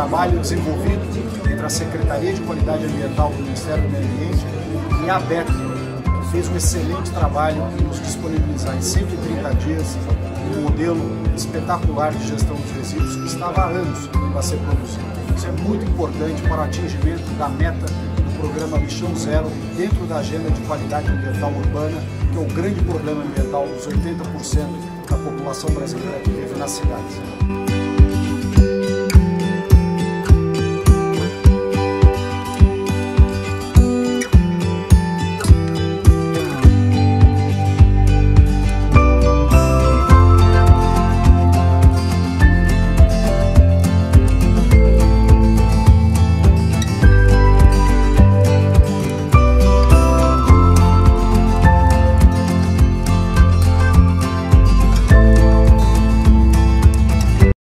trabalho desenvolvido entre a Secretaria de Qualidade Ambiental do Ministério do Meio Ambiente e a Abetre, que fez um excelente trabalho em nos disponibilizar em 130 dias um modelo espetacular de gestão dos resíduos que estava há anos para ser produzido. Isso é muito importante para o atingimento da meta do Programa Lixão Zero dentro da Agenda de Qualidade Ambiental Urbana, que é o grande problema ambiental dos 80% da população brasileira que vive nas cidades.